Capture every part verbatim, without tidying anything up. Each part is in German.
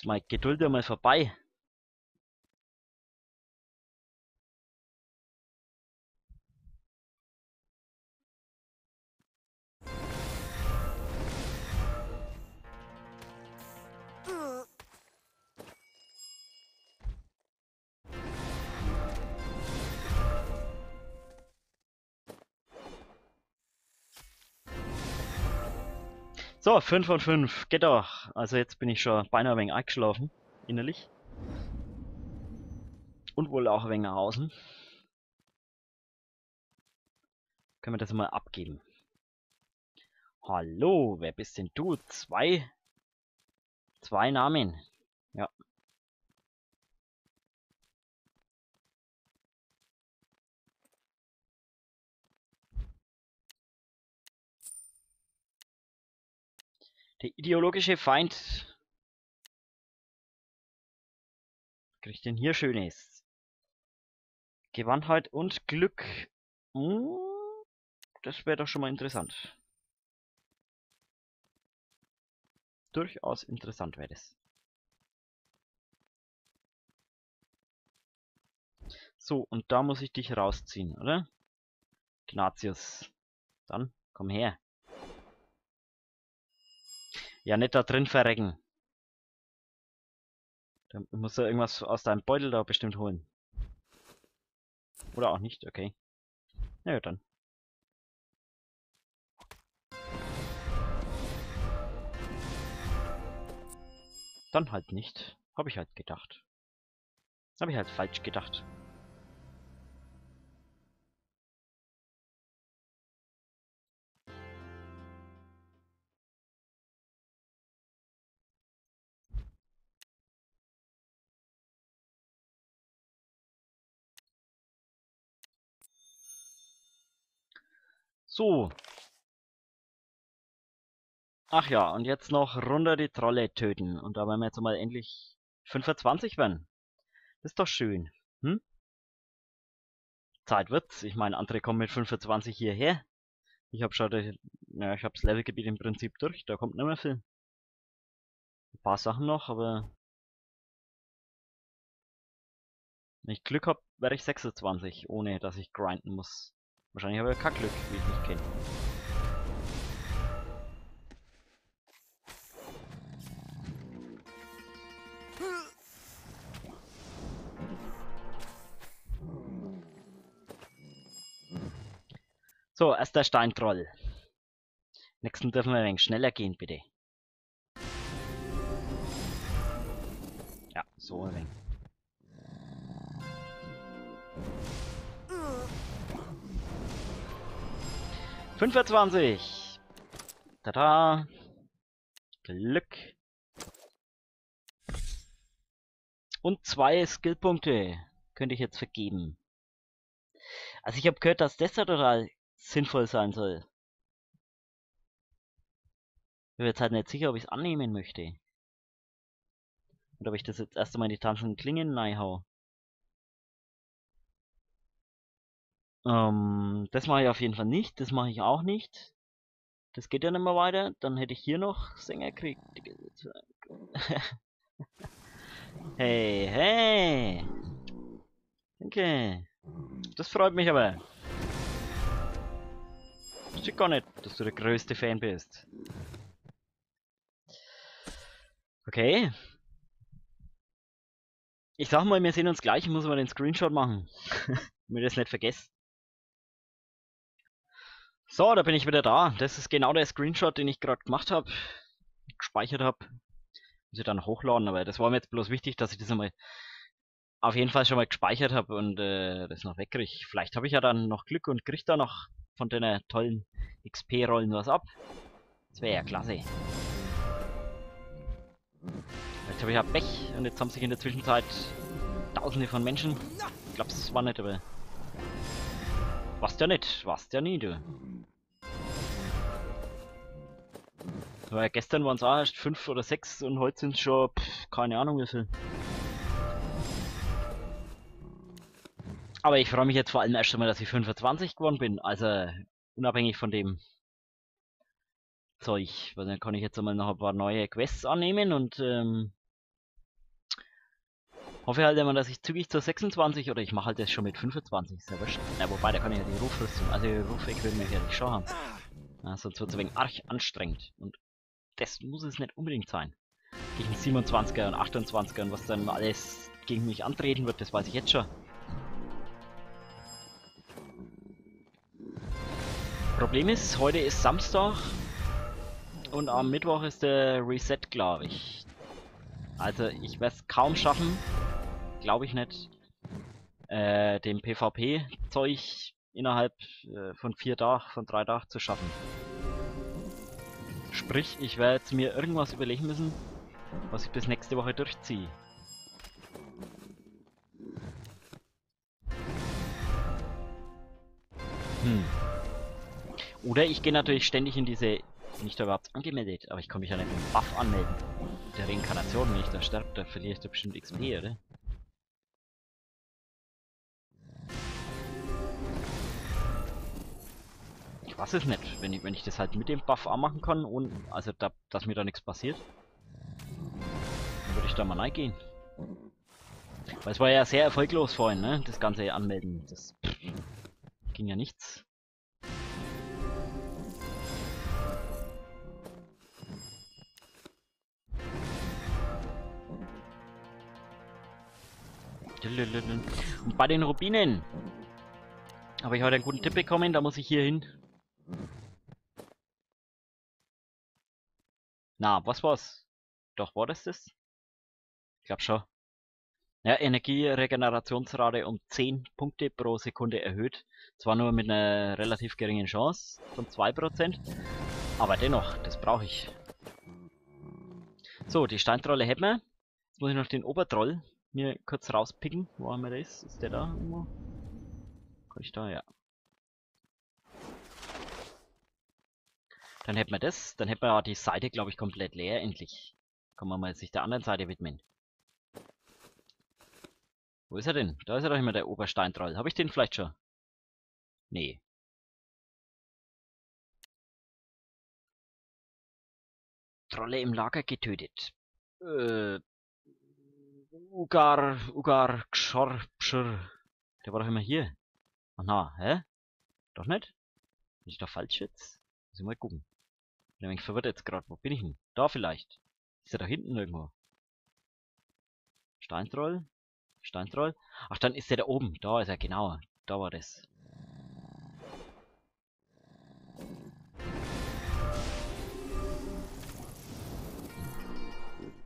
Ist meine Geduld einmal vorbei. So, fünf von fünf, geht doch. Also jetzt bin ich schon beinahe ein wenig eingeschlafen, innerlich. Und wohl auch ein wenig nach außen. Können wir das mal abgeben. Hallo, wer bist denn du? Zwei... Zwei Namen. Ja. Der ideologische Feind. Kriegt denn hier Schönes? Gewandtheit und Glück. Das wäre doch schon mal interessant. Durchaus interessant wäre das. So, und da muss ich dich rausziehen, oder? Ignatius. Dann, komm her. Ja, nicht da drin verrecken. Da musst du irgendwas aus deinem Beutel da bestimmt holen. Oder auch nicht, okay. Na ja, dann. Dann halt nicht. Hab ich halt gedacht. Hab ich halt falsch gedacht. So. Ach ja, und jetzt noch runter die Trolle töten. Und da werden wir jetzt mal endlich fünfundzwanzig werden. Das ist doch schön. Hm? Zeit wird's. Ich meine, andere kommen mit fünfundzwanzig hierher. Ich habe schon, ja, ich habe das Levelgebiet im Prinzip durch. Da kommt nicht mehr viel. Ein paar Sachen noch, aber... Wenn ich Glück habe, wäre ich sechsundzwanzig, ohne dass ich grinden muss. Wahrscheinlich habe ich ja kein Glück, wie ich nicht kenne. So, erster Steintroll. Nächsten dürfen wir ein wenig schneller gehen, bitte. Ja, so ein wenig. fünfundzwanzig. Tada. Glück. Und zwei Skillpunkte könnte ich jetzt vergeben. Also ich habe gehört, dass das da total sinnvoll sein soll. Ich bin jetzt halt nicht sicher, ob ich es annehmen möchte. Und ob ich das jetzt erst einmal in die tanzenden Klingen reinhau. Ähm, das mache ich auf jeden Fall nicht. Das mache ich auch nicht. Das geht ja nicht mehr weiter. Dann hätte ich hier noch Sängerkrieg. Hey, hey. Okay. Das freut mich aber. Ich weiß gar nicht, dass du der größte Fan bist. Okay. Ich sag mal, wir sehen uns gleich. Ich muss mal den Screenshot machen. Damit ihr das nicht vergesst. So, da bin ich wieder da. Das ist genau der Screenshot, den ich gerade gemacht habe. Gespeichert habe. Muss ich dann hochladen, aber das war mir jetzt bloß wichtig, dass ich das einmal auf jeden Fall schon mal gespeichert habe und äh, das noch wegkriege. Vielleicht habe ich ja dann noch Glück und kriege da noch von den tollen X P-Rollen was ab. Das wäre ja klasse. Vielleicht habe ich ja Pech und jetzt haben sich in der Zwischenzeit tausende von Menschen. Ich glaube, es war nicht, aber... Warst ja nicht, warst ja nie, du. Weil gestern waren es auch erst fünf oder sechs und heute sind es schon, pff, keine Ahnung wie viel. Aber ich freue mich jetzt vor allem erst einmal, dass ich fünfundzwanzig geworden bin, also unabhängig von dem Zeug. Weil dann kann ich jetzt einmal noch ein paar neue Quests annehmen und ähm, Hoffe halt immer, dass ich zügig zur sechsundzwanzig oder ich mache halt das schon mit fünfundzwanzig selber. Ja, wobei, da kann ich ja die Rufrüstung, also die Rufweg will mir ja nicht schon haben. Also es wird so wegen arg anstrengend und das muss es nicht unbedingt sein. Gegen siebenundzwanziger und achtundzwanziger und was dann alles gegen mich antreten wird, das weiß ich jetzt schon. Problem ist, heute ist Samstag und am Mittwoch ist der Reset, glaube ich. Also ich werde es kaum schaffen, glaube ich nicht, äh, dem PvP-Zeug innerhalb äh, von vier Tagen, von drei Tagen zu schaffen. Sprich, ich werde jetzt mir irgendwas überlegen müssen, was ich bis nächste Woche durchziehe. Hm. Oder ich gehe natürlich ständig in diese... Bin ich da überhaupt angemeldet? Aber ich kann mich ja nicht mit dem Buff anmelden. Mit der Reinkarnation, wenn ich da sterbe, da verliere ich da bestimmt X P, oder? Ich weiß es nicht, wenn ich, wenn ich das halt mit dem Buff anmachen kann, und also da, dass mir da nichts passiert. Dann würde ich da mal reingehen. Weil es war ja sehr erfolglos vorhin, ne? Das ganze Anmelden. Das ging ja nichts. Und bei den Rubinen habe ich heute einen guten Tipp bekommen, da muss ich hier hin. Na, was war's? Doch, war das das? Ich glaube schon. Ja, Energieregenerationsrate um zehn Punkte pro Sekunde erhöht. Zwar nur mit einer relativ geringen Chance von zwei Prozent, aber dennoch, das brauche ich. So, die Steintrolle hätten wir. Jetzt muss ich noch den Obertroll mir kurz rauspicken. Wo haben wir das? Ist der da irgendwo? Kann ich da, ja. Dann hätten wir das. Dann hätten wir die Seite, glaube ich, komplett leer endlich. Können wir mal sich der anderen Seite widmen. Wo ist er denn? Da ist er doch immer, der Obersteintroll. Habe ich den vielleicht schon? Nee. Trolle im Lager getötet. Äh... Ugar, Ugar, Gschor, Pschr. Der war doch immer hier. Ach na, hä? Doch nicht? Bin ich da falsch jetzt? Muss ich mal gucken. Bin ein wenig verwirrt jetzt gerade. Wo bin ich denn? Da vielleicht. Ist der da hinten irgendwo? Steintroll? Steintroll? Ach, dann ist der da oben. Da ist er, genau. Da war das.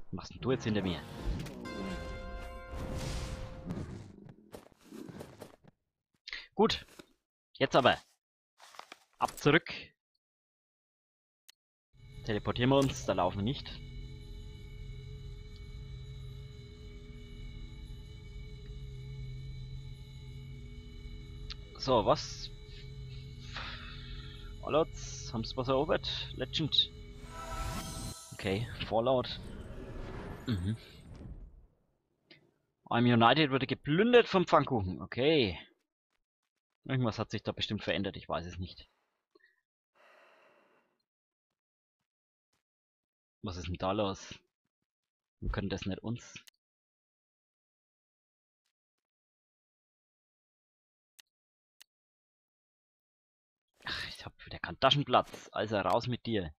Was machst denn du jetzt hinter mir? Gut, jetzt aber. Ab zurück. Teleportieren wir uns, da laufen wir nicht. So, was? Allods, haben sie was erobert? Legend. Okay, Fallout. Mhm. I'm United wurde geplündert vom Pfannkuchen, okay. Irgendwas hat sich da bestimmt verändert, ich weiß es nicht. Was ist denn da los? Wir können das nicht uns. Ach, ich hab wieder keinen Taschenplatz, also raus mit dir.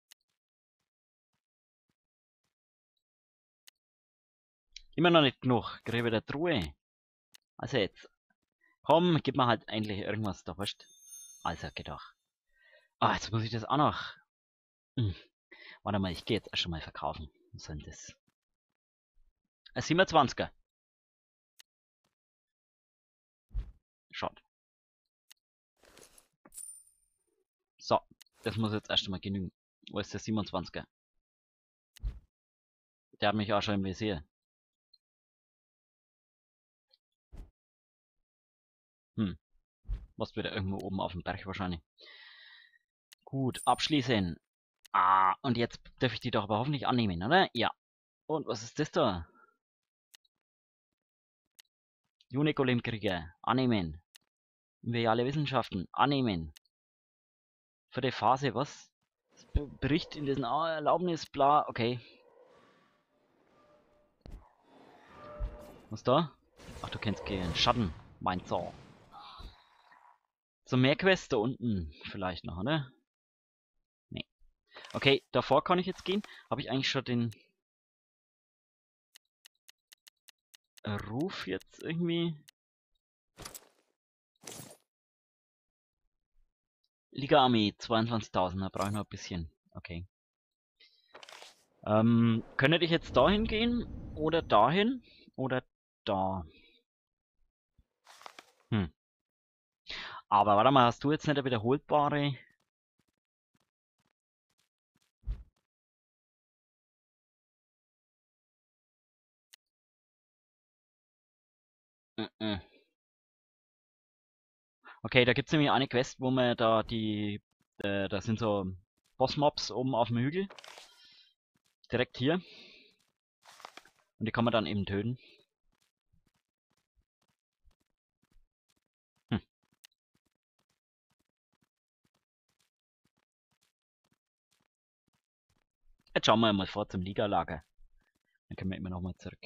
Immer noch nicht genug, gräbe der Truhe. Also jetzt. Komm, gib mir halt eigentlich irgendwas, da wurscht. Also, geht doch. Ah, jetzt muss ich das auch noch. Hm. Warte mal, ich gehe jetzt erst schon mal verkaufen. Was soll denn das? Ein siebenundzwanziger. Schaut. So, das muss jetzt erst mal genügen. Wo ist der siebenundzwanziger? Der hat mich auch schon im Visier. Hm. Was wieder irgendwo oben auf dem Berg wahrscheinlich. Gut, abschließen. Ah, und jetzt darf ich die doch aber hoffentlich annehmen, oder? Ja. Und was ist das da? Juni-Golem-Krieger. Annehmen. Imperiale Wissenschaften. Annehmen. Vierte Phase, was? Bericht in dessen Erlaubnis, bla, okay. Was da? Ach, du kennst keinen Schatten, mein Zorn. So, mehr Quest da unten vielleicht noch, ne? Nee. Okay, davor kann ich jetzt gehen. Habe ich eigentlich schon den Ruf jetzt irgendwie? Liga Armee, zweiundzwanzigtausend, da brauche ich noch ein bisschen. Okay. Ähm, könnte ich jetzt dahin gehen? Oder dahin? Oder da? Hm. Aber warte mal, hast du jetzt nicht eine wiederholbare? Okay, da gibt es nämlich eine Quest, wo man da die... Äh, da sind so Bossmobs oben auf dem Hügel. Direkt hier. Und die kann man dann eben töten. Hm. Jetzt schauen wir mal vor zum Ligalager. Dann können wir immer nochmal zurück.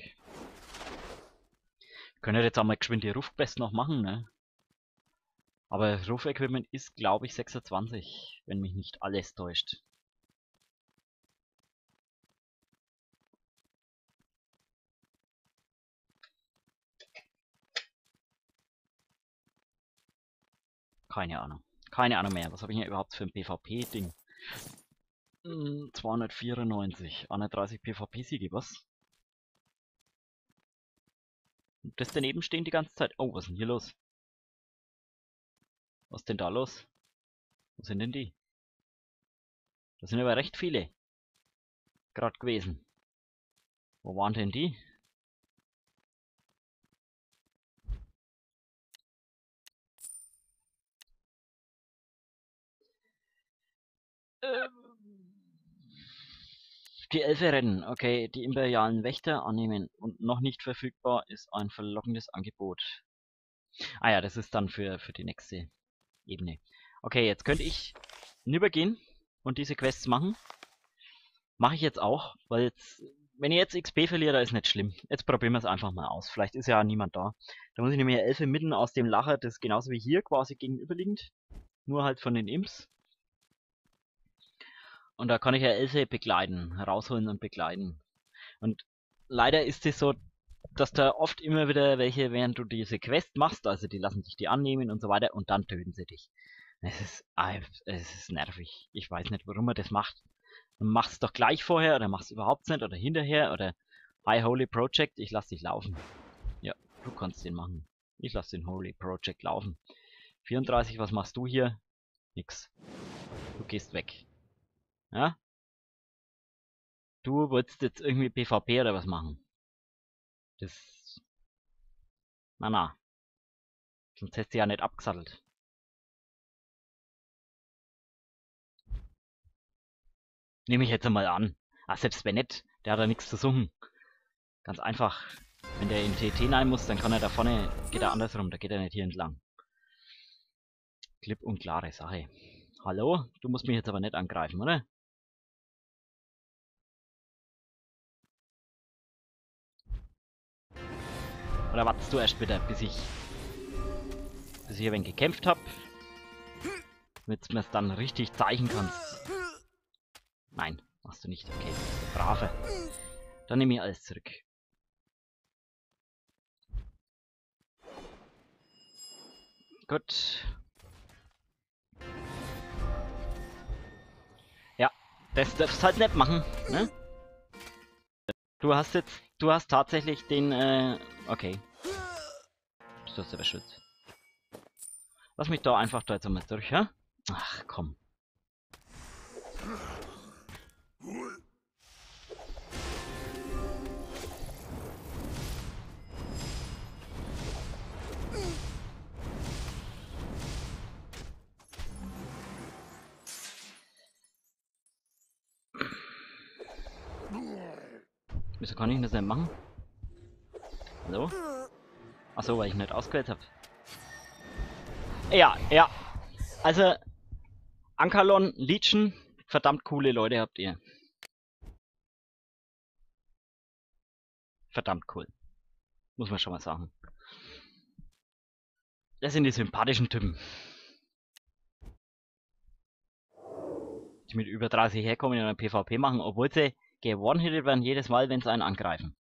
Können wir jetzt auch mal geschwind die Rufquest noch machen, ne? Aber das Rufequipment ist, glaube ich, sechsundzwanzig, wenn mich nicht alles täuscht. Keine Ahnung. Keine Ahnung mehr. Was habe ich denn überhaupt für ein PvP-Ding? zweihundertvierundneunzig. einunddreißig PvP-Siege, was? Das daneben stehen die ganze Zeit. Oh, was ist denn hier los? Was ist denn da los? Wo sind denn die? Da sind aber recht viele. Gerade gewesen. Wo waren denn die? Die Elfe rennen, okay, die imperialen Wächter annehmen und noch nicht verfügbar ist ein verlockendes Angebot. Ah ja, das ist dann für, für die nächste Ebene. Okay, jetzt könnte ich hinübergehen und diese Quests machen. Mache ich jetzt auch, weil jetzt, wenn ihr jetzt X P verliert, da ist nicht schlimm. Jetzt probieren wir es einfach mal aus, vielleicht ist ja niemand da. Da muss ich nämlich Elfe mitten aus dem Lacher, das ist genauso wie hier quasi gegenüberliegend, nur halt von den Imps. Und da kann ich ja Elfe begleiten, herausholen und begleiten. Und leider ist es so, dass da oft immer wieder welche, während du diese Quest machst, also die lassen dich die annehmen und so weiter und dann töten sie dich. Es ist, es ist nervig. Ich weiß nicht, warum man das macht. Mach's doch gleich vorher oder mach's überhaupt nicht oder hinterher oder Hi Holy Project, ich lass dich laufen. Ja, du kannst den machen. Ich lass den Holy Project laufen. vierunddreißig, was machst du hier? Nix. Du gehst weg. Ja? Du wolltest jetzt irgendwie PvP oder was machen? Das... Na na. Sonst hättest du ja nicht abgesattelt. Nehme ich jetzt einmal an. Ah, selbst wenn nicht, der hat da nichts zu suchen. Ganz einfach. Wenn der in T T rein muss, dann kann er da vorne... Geht er andersrum, da geht er nicht hier entlang. Klipp und klare Sache. Hallo? Du musst mich jetzt aber nicht angreifen, oder? Oder wartest du erst wieder, bis ich bis ich ein wenig gekämpft habe? Damit du mir es dann richtig zeichnen kannst. Nein, machst du nicht. Okay, brave. Dann nehme ich alles zurück. Gut. Ja, das darfst du halt nicht machen, ne? Du hast jetzt... Du hast tatsächlich den, äh, okay. Du hast aber Schutz. Lass mich da einfach da jetzt einmal durch, ja? Ach, komm. Wieso kann ich das denn machen? Hallo? Achso, weil ich nicht ausgewählt habe. Ja, ja. Also, Ankalon, Legion, verdammt coole Leute habt ihr. Verdammt cool. Muss man schon mal sagen. Das sind die sympathischen Typen, die mit über dreißig herkommen und ein PvP machen, obwohl sie gewonnen werden jedes Mal, wenn sie einen angreifen.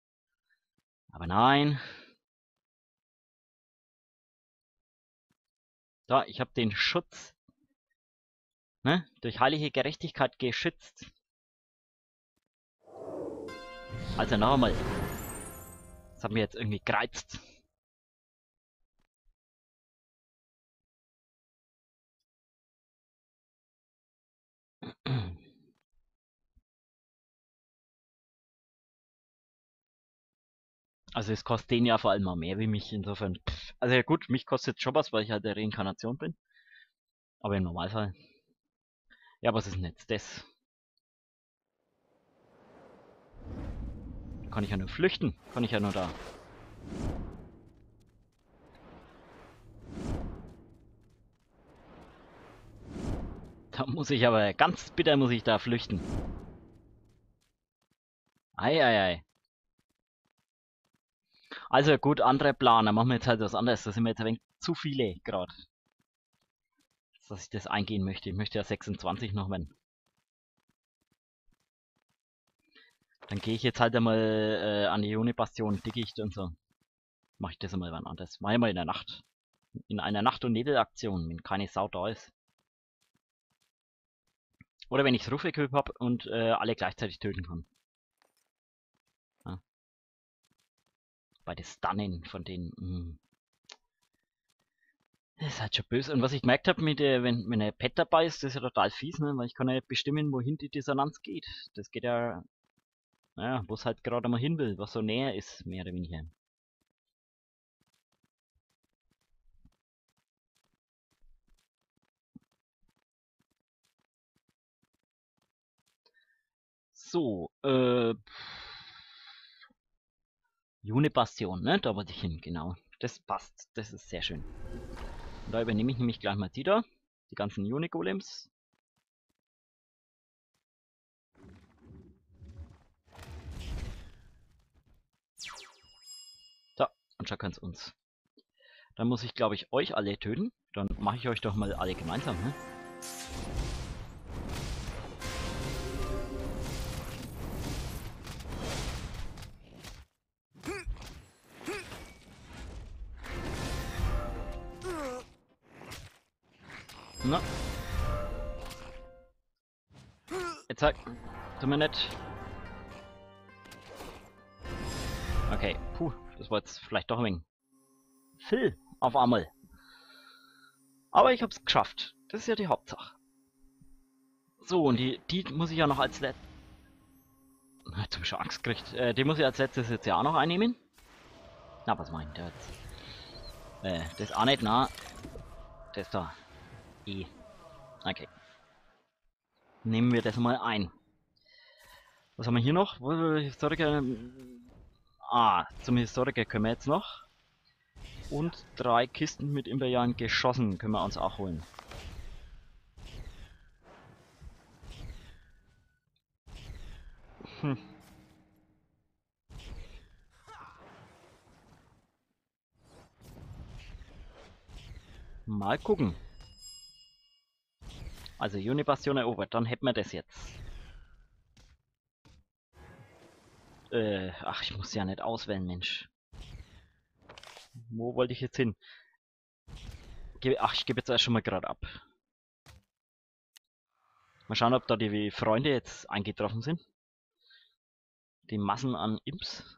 Aber nein. Da, ich habe den Schutz, ne, durch heilige Gerechtigkeit geschützt. Also noch einmal. Das hat mir jetzt irgendwie gereizt. Also es kostet den ja vor allem mal mehr wie mich, insofern. Pff. Also ja gut, mich kostet schon was, weil ich halt der Reinkarnation bin. Aber im Normalfall. Ja, was ist denn jetzt das? Kann ich ja nur flüchten. Kann ich ja nur da. Da muss ich aber, ganz bitter muss ich da flüchten. Ei, ei, ei. Also gut, anderer Plan. Da machen wir jetzt halt was anderes. Da sind wir jetzt ein wenig zu viele gerade. Dass ich das eingehen möchte. Ich möchte ja sechsundzwanzig noch werden. Dann gehe ich jetzt halt einmal äh, an die Juni-Bastion, Dickicht und so. Mache ich das einmal wann anders. Mach ich mal in der Nacht. In einer Nacht- und Nebelaktion, wenn keine Sau da ist. Oder wenn ich das Ruf-Equip habe und äh, alle gleichzeitig töten kann. Ja. Bei den Stunnen von denen. Mh. Das ist halt schon böse. Und was ich gemerkt habe, mit, äh, wenn, wenn ein Pet dabei ist, das ist ja total fies, ne? Weil ich kann ja bestimmen, wohin die Dissonanz geht. Das geht ja... Naja, wo es halt gerade mal hin will, was so näher ist, mehr oder weniger. So, äh... Juni-Bastion, ne? Da wollte ich hin, genau. Das passt, das ist sehr schön. Und da übernehme ich nämlich gleich mal die da, die ganzen Juni-Golems. Und schon kann es uns. Dann muss ich, glaube ich, euch alle töten. Dann mache ich euch doch mal alle gemeinsam, ne? Na. Jetzt halt. Tu mir nicht. Okay. Puh. Das war jetzt vielleicht doch ein wenig viel auf einmal. Aber ich habe es geschafft. Das ist ja die Hauptsache. So, und die, die muss ich ja noch als letztes... Jetzt habe ich schon Angst gekriegt. Äh, die muss ich als letztes jetzt ja auch noch einnehmen. Na, was meint der jetzt? Äh, das auch nicht, na. Das da. E. Okay. Nehmen wir das mal ein. Was haben wir hier noch? Historiker... Ah, zum Historiker können wir jetzt noch. Und drei Kisten mit imperialen Geschossen können wir uns auch holen. Hm. Mal gucken. Also Juni-Bastion erobert, dann hätten wir das jetzt. Äh, ach, ich muss ja nicht auswählen, Mensch. Wo wollte ich jetzt hin? Ge ach, ich gebe jetzt erst schon mal gerade ab. Mal schauen, ob da die Freunde jetzt eingetroffen sind. Die Massen an Imps.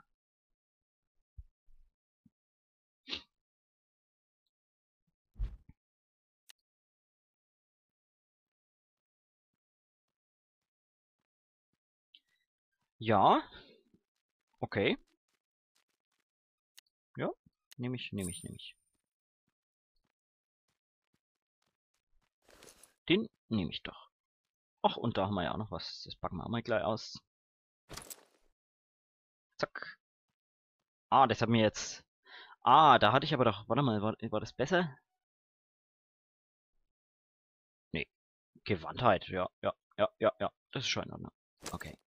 Ja. Okay. Ja, nehme ich, nehme ich, nehme ich. Den nehme ich doch. Ach, und da haben wir ja auch noch was. Das packen wir auch mal gleich aus. Zack. Ah, das hat mir jetzt... Ah, da hatte ich aber doch... Warte mal, war, war das besser? Nee. Gewandtheit, ja, ja, ja, ja, ja. Das ist schon in Ordnung. Okay.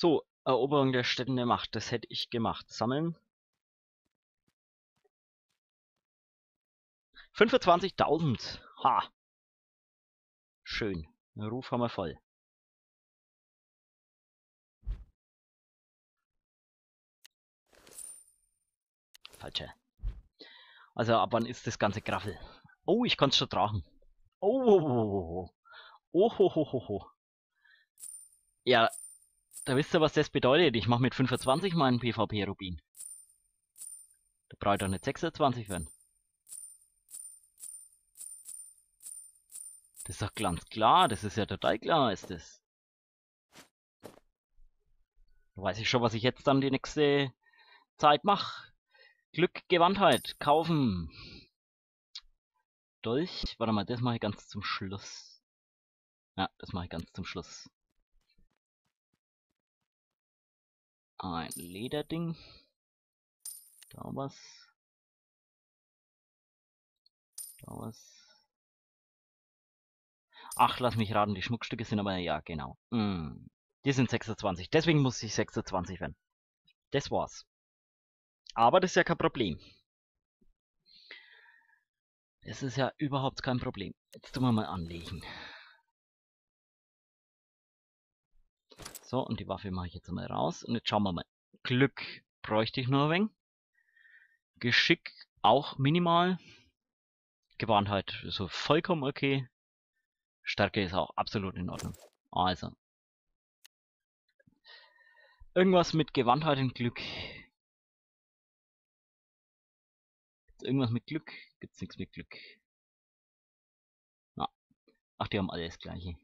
So, Eroberung der Stätten der Macht, das hätte ich gemacht. Sammeln. fünfundzwanzigtausend. Ha. Schön. Ruf haben wir voll. Falsche. Also ab wann ist das ganze Graffel? Oh, ich kann es schon tragen. Oh. Oh, ho, ho, ho, ho. Ja, da wisst ihr, was das bedeutet. Ich mache mit fünfundzwanzig meinen PvP-Rubin. Da brauche ich doch nicht sechsundzwanzig werden. Das ist doch ganz klar, das ist ja total klar, ist das. Da weiß ich schon, was ich jetzt dann die nächste Zeit mache. Glück, Gewandtheit, kaufen. Dolch, warte mal, das mache ich ganz zum Schluss. Ja, das mache ich ganz zum Schluss. Ein Lederding. Da was. Da was. Ach, lass mich raten, die Schmuckstücke sind aber, ja, genau. Mm. Die sind sechsundzwanzig, deswegen muss ich sechsundzwanzig werden. Das war's. Aber das ist ja kein Problem. Das ist ja überhaupt kein Problem. Jetzt tun wir mal anlegen. So, und die Waffe mache ich jetzt mal raus. Und jetzt schauen wir mal. Glück bräuchte ich nur ein wenig. Geschick auch minimal. Gewandtheit so vollkommen okay. Stärke ist auch absolut in Ordnung. Also. Irgendwas mit Gewandtheit und Glück. Gibt's irgendwas mit Glück? Gibt's nichts mit Glück. Na. Ach, die haben alle das gleiche.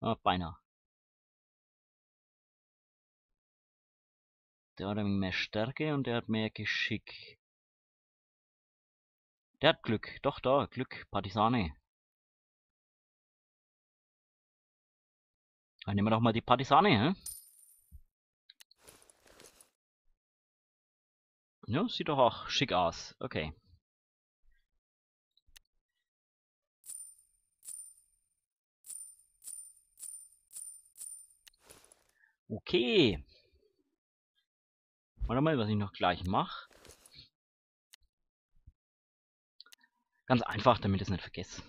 Ah, beinahe. Der hat mehr Stärke und der hat mehr Geschick. Der hat Glück. Doch, da. Glück. Partisane. Dann nehmen wir doch mal die Partisane, hä? Ja, sieht doch auch schick aus. Okay. Okay. Warte mal, was ich noch gleich mache. Ganz einfach, damit ich es nicht vergesse.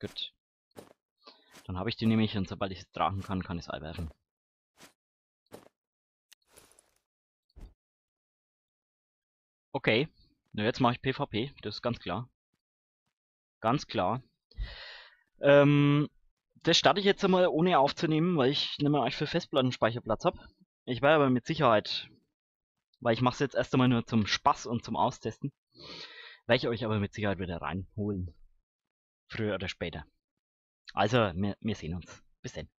Gut. Dann habe ich die nämlich und sobald ich es tragen kann, kann ich es einwerfen. Okay. Na, jetzt mache ich PvP, das ist ganz klar. Ganz klar. Ähm, das starte ich jetzt einmal ohne aufzunehmen, weil ich nicht mehr eigentlich für Festplattenspeicherplatz habe. Ich werde aber mit Sicherheit, weil ich mache es jetzt erst einmal nur zum Spaß und zum Austesten, werde ich euch aber mit Sicherheit wieder reinholen. Früher oder später. Also, wir, wir sehen uns. Bis dann.